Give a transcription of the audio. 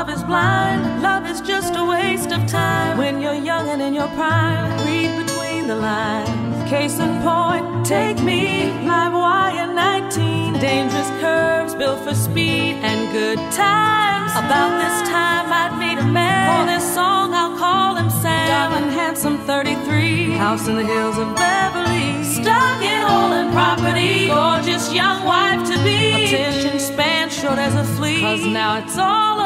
love is blind, love is just a waste of time. When you're young and in your prime, read between the lines. Case in point, take me, live wire 19. Dangerous curves built for speed and good times. About this time I'd meet a man, for this song I'll call him Sam. Dark and handsome, 33, house in the hills of Beverly. Stuck in holding property, gorgeous young wife to be. Attention span short as a flea, 'cause now it's all